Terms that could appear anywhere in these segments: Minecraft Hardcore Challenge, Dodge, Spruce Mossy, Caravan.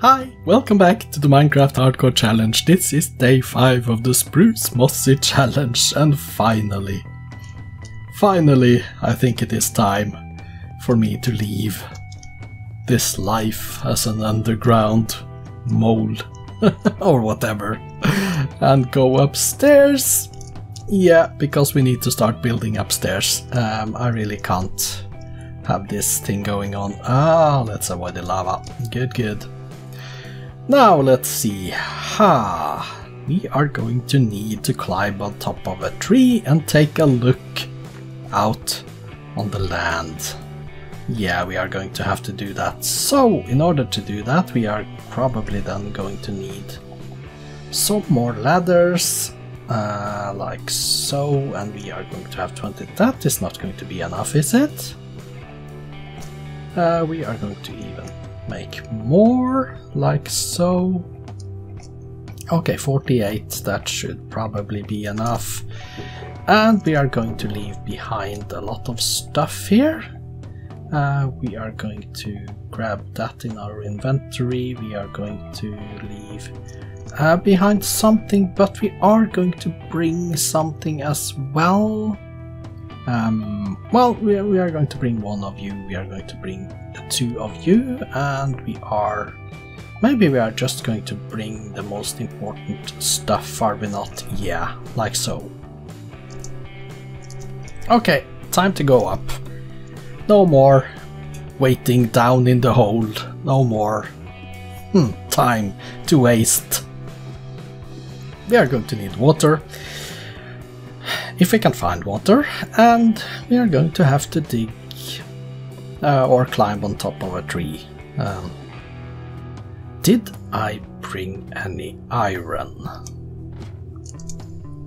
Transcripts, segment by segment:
Hi! Welcome back to the Minecraft Hardcore Challenge. This is day 5 of the Spruce Mossy Challenge, and finally, I think it is time for me to leave this life as an underground mole or whatever and go upstairs. Yeah, because we need to start building upstairs. I really can't have this thing going on. Ah, let's avoid the lava. Good. Now let's see. We are going to need to climb on top of a tree and take a look out on the land. Yeah, we are going to have to do that. So in order to do that, we are probably then going to need some more ladders. Like so, and we are going to have 20. That is not going to be enough, is it? We are going to even make more, like so. Okay, 48, that should probably be enough. And we are going to leave behind a lot of stuff here. We are going to grab that in our inventory. We are going to leave behind something, but we are going to bring something as well. We are going to bring one of you, we are going to bring the two of you, and maybe we are just going to bring the most important stuff, are we not? Yeah, like so. Okay, time to go up. No more waiting down in the hole, no more time to waste. We are going to need water, if we can find water, and we are going to have to dig or climb on top of a tree. Did I bring any iron?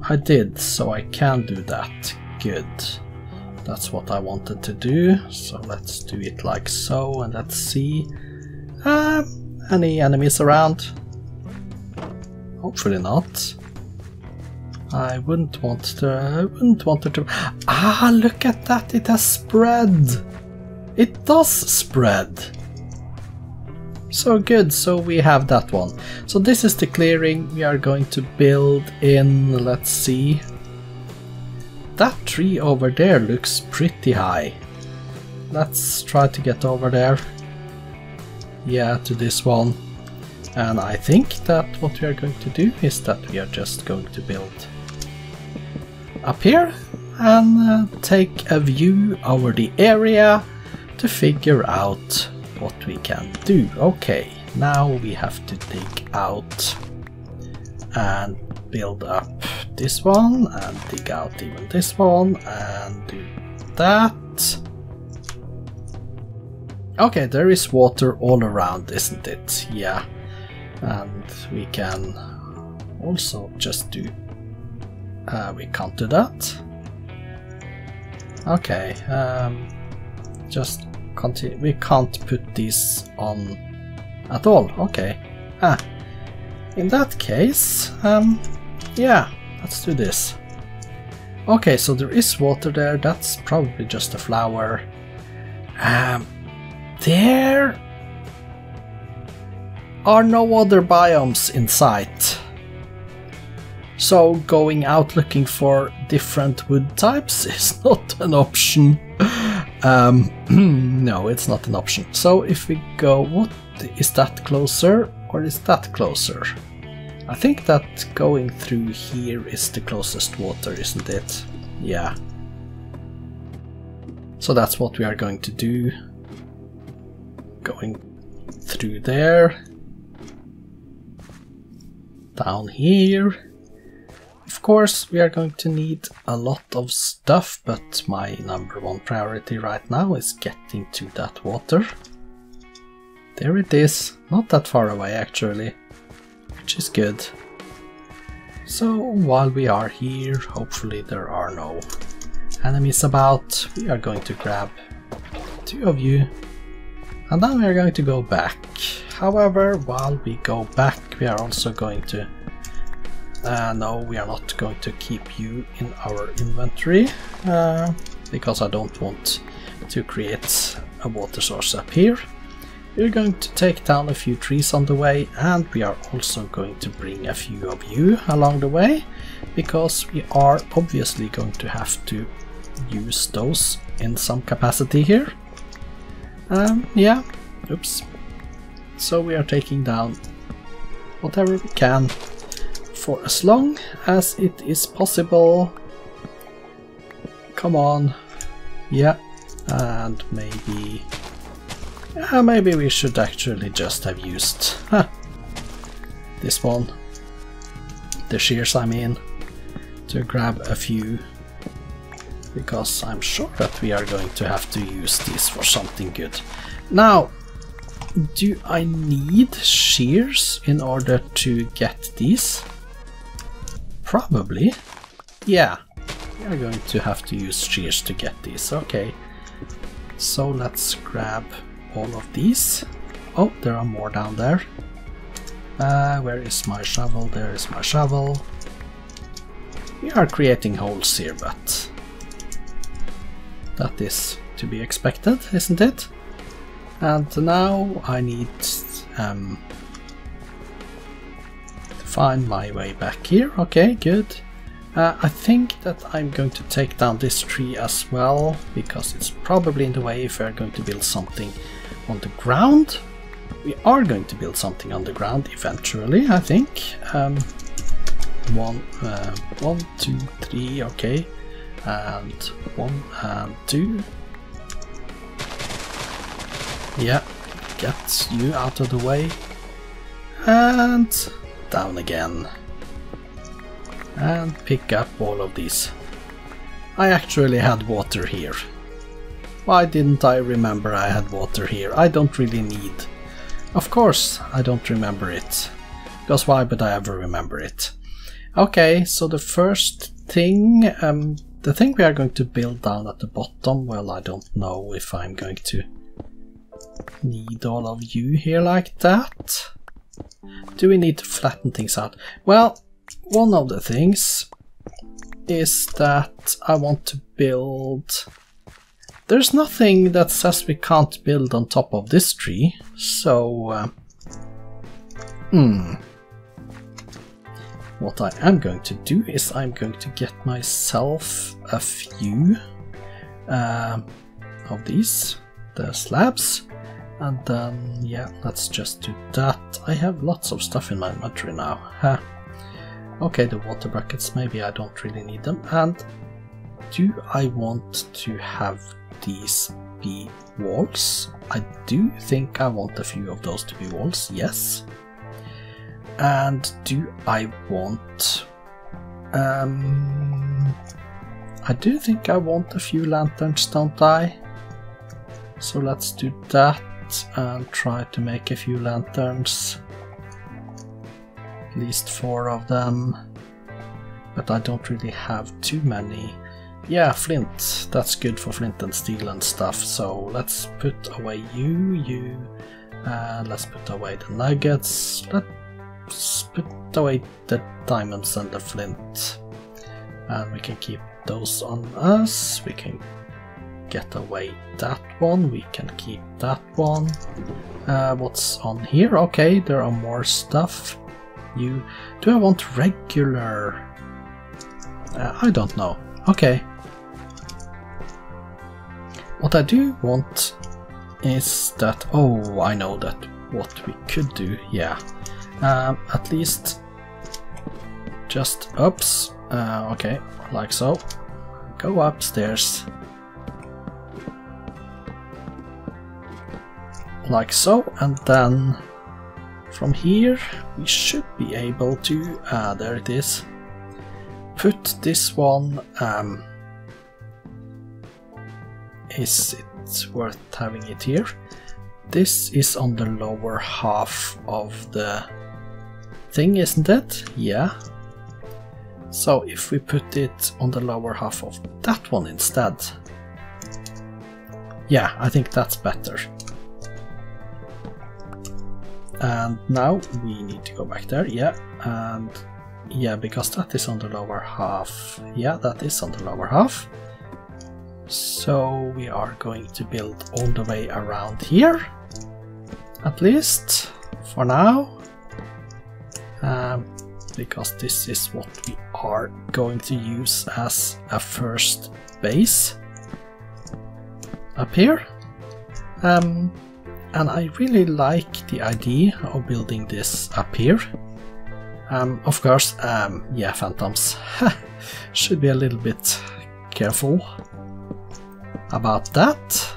I did, so I can do that. Good. That's what I wanted to do, so let's do it like so, and let's see. Any enemies around? Hopefully not. I wouldn't want to... Ah, look at that, it has spread! It does spread! So good, so we have that one. So this is the clearing we are going to build in, let's see. That tree over there looks pretty high. Let's try to get over there. Yeah, to this one. And I think that what we are going to do is that we are just going to build up here and take a view over the area to figure out what we can do. Okay, now we have to dig out and build up this one and dig out even this one and do that. Okay, there is water all around, isn't it? Yeah, and we can also just do... we can't do that. Okay, just continue. We can't put these on at all. Okay, in that case, yeah, let's do this. Okay, so there is water there. That's probably just a flower. There are no other biomes in sight, so going out looking for different wood types is not an option. No, it's not an option. So if we go, what is that, closer or is that closer? I think that going through here is the closest water, isn't it? Yeah, so that's what we are going to do, going through there, down here. Of course we are going to need a lot of stuff, but my number one priority right now is getting to that water. There it is, not that far away actually, which is good. So while we are here, hopefully there are no enemies about, we are going to grab two of you. And then we are going to go back. However, while we go back, we are also going to... no, we are not going to keep you in our inventory, because I don't want to create a water source up here. We're going to take down a few trees on the way, and we are also going to bring a few of you along the way, because we are obviously going to have to use those in some capacity here. Yeah, oops. So we are taking down whatever we can for as long as it is possible. Come on. Yeah, and maybe... maybe we should actually just have used this one, the shears I mean, to grab a few, because I'm sure that we are going to have to use these for something good. Now, do I need shears in order to get these? Probably. Yeah, we are going to have to use shears to get these, okay. So let's grab all of these. Oh, there are more down there. Where is my shovel? There is my shovel. We are creating holes here, but that is to be expected, isn't it? And now I need to find my way back here. Okay, good. I think that I'm going to take down this tree as well, because it's probably in the way if we're going to build something on the ground. We are going to build something on the ground eventually, I think. One, two, three, okay. And one and two. Yeah, get you out of the way. And down again. And pick up all of these. I actually had water here. Why didn't I remember I had water here? I don't really need... Of course I don't remember it. Because why would I ever remember it? Okay, so the first thing... the thing we are going to build down at the bottom, well, I don't know if I'm going to need all of you here like that. Do we need to flatten things out? Well, one of the things is that I want to build... There's nothing that says we can't build on top of this tree, so... What I am going to do is I'm going to get myself a few of these, the slabs, and then, yeah, let's just do that. I have lots of stuff in my inventory now. Okay, the water buckets, maybe I don't really need them. And do I want to have these be walls? I do think I want a few of those to be walls, yes. And do I want... I do think I want a few lanterns, don't I? So let's do that and try to make a few lanterns. At least 4 of them, but I don't really have too many. Yeah, flint, that's good for flint and steel and stuff, so let's put away you, and let's put away the nuggets, let's put away the diamonds and the flint, and we can keep those on us, we can get away that one, we can keep that one. What's on here? Okay, there are more stuff. You do I want regular? I don't know. Okay, what I do want is that, oh, I know that what we could do. Yeah, at least just ups. Okay, like so, go upstairs like so, and then from here we should be able to, there it is, put this one, is it worth having it here? This is on the lower half of the thing, isn't it? Yeah. So if we put it on the lower half of that one instead, yeah, I think that's better. And now we need to go back there, yeah, and yeah, because that is on the lower half. Yeah, that is on the lower half. So we are going to build all the way around here. at least for now, because this is what we are going to use as a first base up here. And I really like the idea of building this up here. Of course, yeah, phantoms. Should be a little bit careful about that.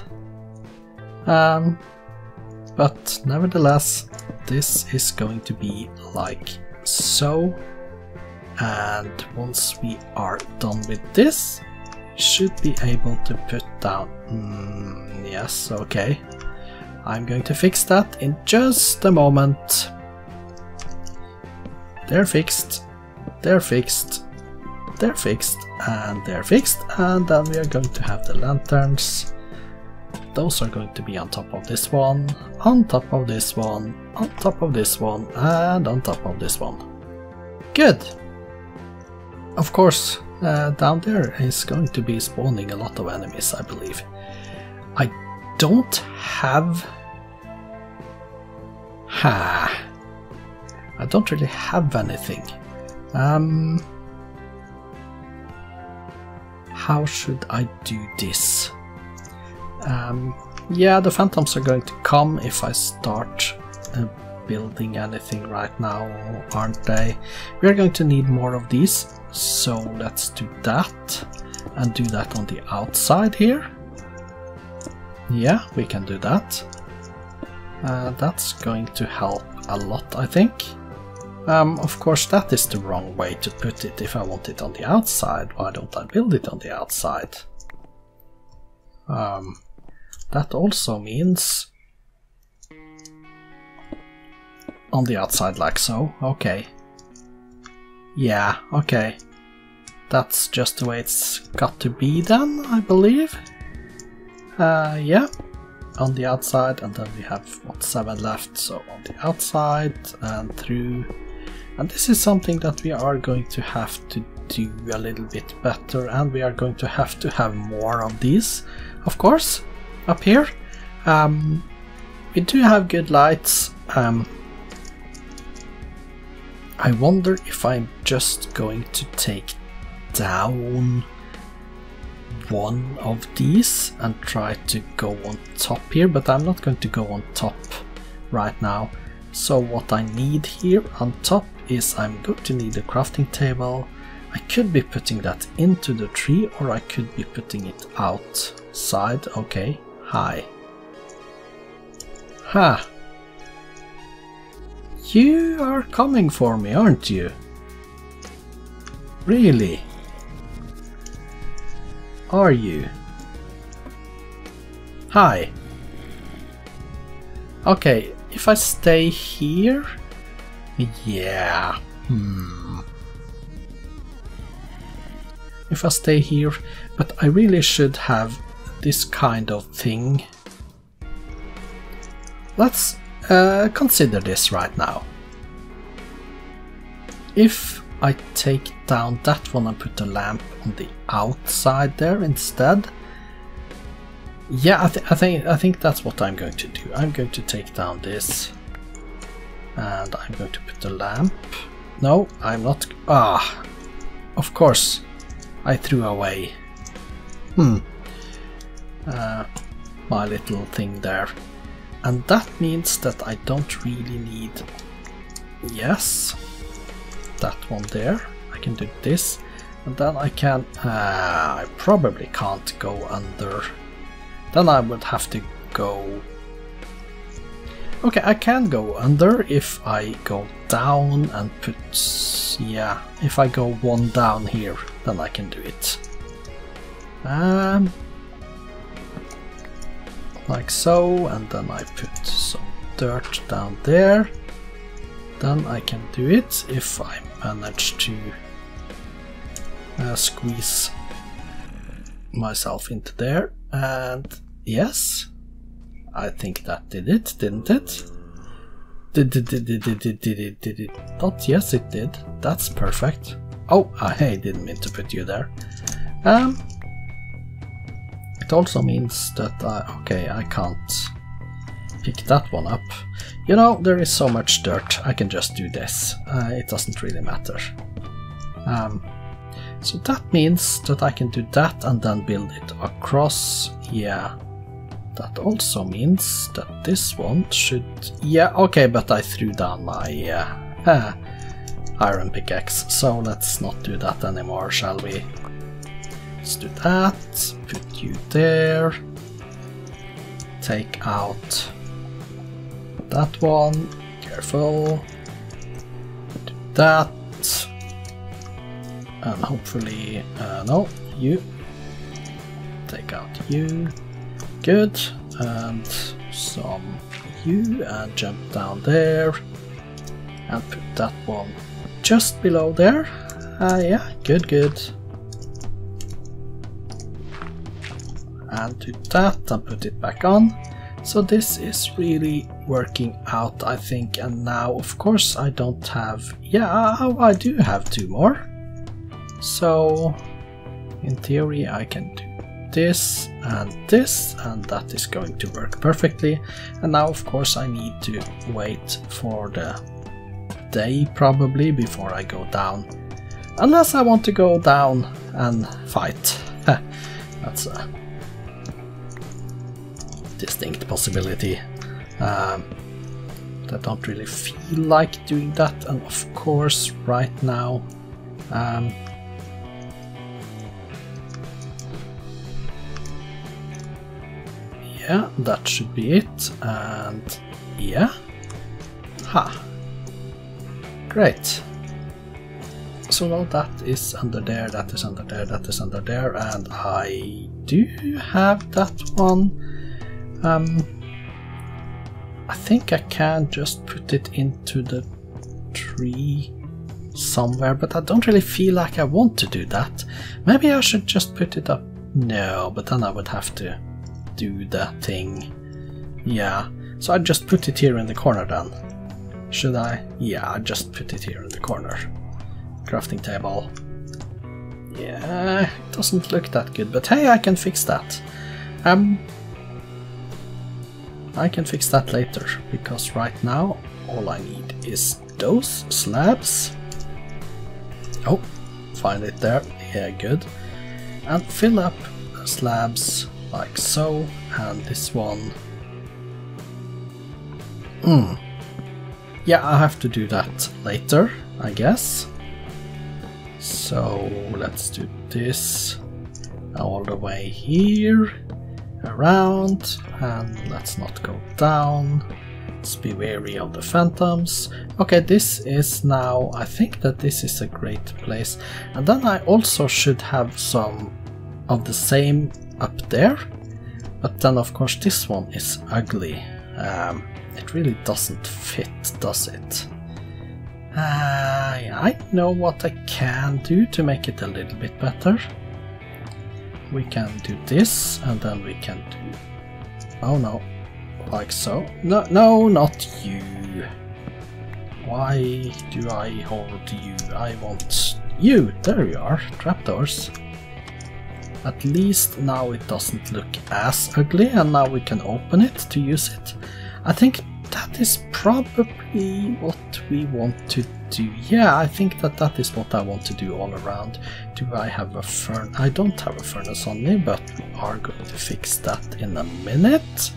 But nevertheless, this is going to be like so. And once we are done with this, should be able to put down... yes, okay. I'm going to fix that in just a moment. They're fixed, they're fixed, they're fixed, and they're fixed. And then we are going to have the lanterns. Those are going to be on top of this one, on top of this one, on top of this one, and on top of this one. Good! Of course, down there is going to be spawning a lot of enemies, I believe. I don't have... I don't really have anything. How should I do this? Yeah, the phantoms are going to come if I start building anything right now, aren't they? We are going to need more of these, so let's do that. And do that on the outside here. Yeah, we can do that. That's going to help a lot, I think. Of course, that is the wrong way to put it. If I want it on the outside, why don't I build it on the outside? That also means on the outside like so. Okay. Yeah, okay. That's just the way it's got to be then, I believe. Yeah, on the outside, and then we have, what, 7 left, so on the outside and through. And this is something that we are going to have to do a little bit better, and we are going to have more of these, of course, up here. We do have good lights. I wonder if I'm just going to take down one of these and try to go on top here, but I'm not going to go on top right now. So what I need here on top is I'm going to need a crafting table. I could be putting that into the tree, or I could be putting it outside. Okay, hi. Ha! You are coming for me, aren't you? Really? Are you? Hi. Okay, if I stay here... yeah... if I stay here, but I really should have this kind of thing. Let's consider this right now. If I take down that one and put the lamp on the outside there instead. Yeah, I think that's what I'm going to do. I'm going to take down this, and I'm going to put the lamp. No, I'm not. Ah, of course. I threw away my little thing there. And that means that I don't really need... yes, that one there. I can do this, and then I can... I probably can't go under. Then I would have to go... okay, I can go under if I go down and put... yeah, if I go one down here, then I can do it. Like so, and then I put some dirt down there. Then I can do it if I manage to squeeze myself into there. And yes, I think that did it, didn't it? Did it not? Yes, it did. That's perfect. Oh, I didn't mean to put you there. It also means that I... okay, I can't pick that one up. You know, there is so much dirt, I can just do this. It doesn't really matter. So that means that I can do that and then build it across. Yeah, that also means that this one should... yeah, okay, but I threw down my iron pickaxe, so let's not do that anymore, shall we? Let's do that, put you there, take out that one, careful, do that. And hopefully, no, you, take out you, good, and some you, and jump down there, and put that one just below there, yeah, good, good, and do that, and put it back on. So this is really working out, I think, and now, of course, I don't have, yeah, I do have two more. So, in theory, I can do this and this, and that is going to work perfectly. And now, of course, I need to wait for the day, probably, before I go down. Unless I want to go down and fight. That's a distinct possibility. I don't really feel like doing that, and of course, right now... yeah, that should be it, and yeah, ha, great. So now that is under there, that is under there, that is under there, and I do have that one. I think I can just put it into the tree somewhere, but I don't really feel like I want to do that. Maybe I should just put it up, no, but then I would have to do that thing. Yeah, so I just put it here in the corner then. Should I? Yeah, I just put it here in the corner. Crafting table. Yeah, it doesn't look that good, but hey, I can fix that. I can fix that later, because right now all I need is those slabs. Oh, find it there. Yeah, good. And fill up the slabs like so, and this one. Yeah, I have to do that later, I guess. So let's do this all the way here, around, and let's not go down. Let's be wary of the phantoms. Okay, this is now, I think that this is a great place. And then I also should have some of the same up there, but then of course this one is ugly. It really doesn't fit, does it? I know what I can do to make it a little bit better. We can do this, and then we can do, oh no, like so. No, no, not you. Why do I hold you? I want you. There you are. Trapdoors. At least now it doesn't look as ugly, and now we can open it to use it. I think that is probably what we want to do. Yeah, I think that that is what I want to do all around. Do I have a furnace? I don't have a furnace on me, but we are going to fix that in a minute.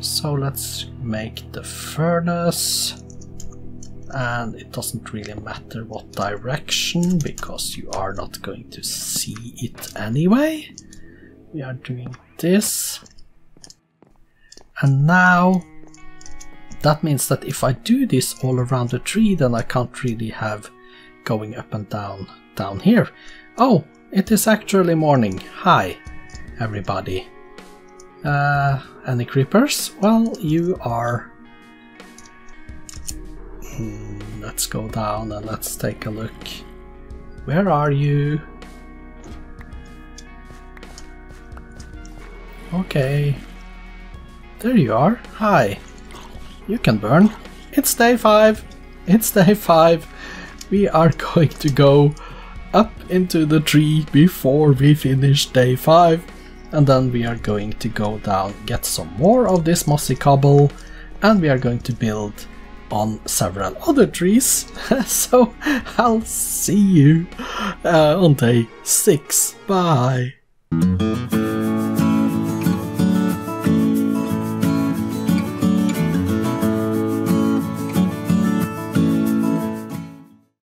So let's make the furnace. And it doesn't really matter what direction, because you are not going to see it anyway. We are doing this. And now, that means that if I do this all around the tree, then I can't really have going up and down, down here. Oh, it is actually morning. Hi, everybody. Any creepers? Well, you are... let's go down and let's take a look. Where are you? Okay. There you are. Hi. You can burn. It's day 5. It's day 5. We are going to go up into the tree before we finish day 5. and then we are going to go down, get some more of this mossy cobble, and we are going to build on several other trees. So I'll see you on day 6. Bye!